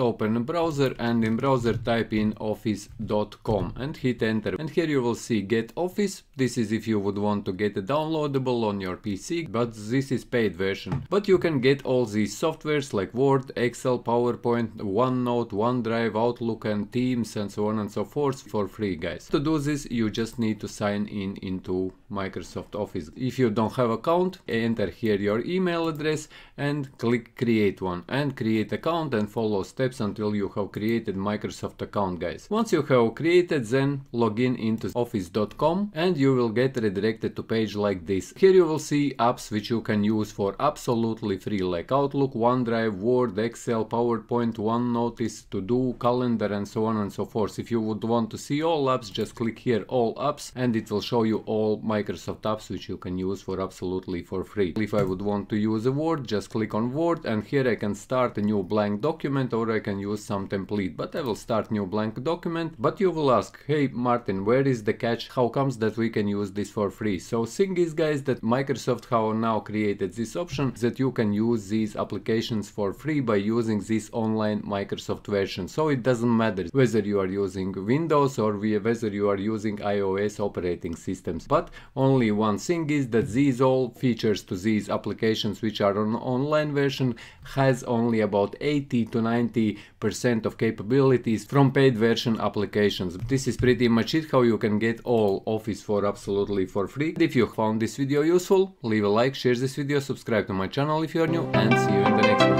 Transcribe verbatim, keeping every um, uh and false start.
So open a browser and in browser type in office dot com and hit enter. And here you will see Get Office. This is if you would want to get a downloadable on your P C, but this is paid version. But you can get all these softwares like Word, Excel, PowerPoint, OneNote, OneDrive, Outlook and Teams and so on and so forth for free, guys. To do this you just need to sign in into Microsoft Office. If you don't have account, enter here your email address and click create one and create account and follow steps until you have created Microsoft account, guys. Once you have created, then log in into office dot com and you will get redirected to page like this. Here you will see apps which you can use for absolutely free, like Outlook, OneDrive, Word, Excel, PowerPoint, OneNote, To Do, Calendar and so on and so forth. If you would want to see all apps, just click here all apps and it will show you all Microsoft apps which you can use for absolutely for free. If I would want to use a Word, just click on Word and here I can start a new blank document or I can use some template, but I will start new blank document. But you will ask, hey Martin, where is the catch? How comes that we can use this for free? So thing is, guys, that Microsoft have now created this option that you can use these applications for free by using this online Microsoft version. So it doesn't matter whether you are using Windows or whether you are using iOS operating systems. But only one thing is that these all features to these applications which are on online version has only about eighty to ninety percent of capabilities from paid version applications. This is pretty much it how you can get all Office for absolutely for free. If you found this video useful, leave a like, share this video, subscribe to my channel if you are new, and see you in the next one.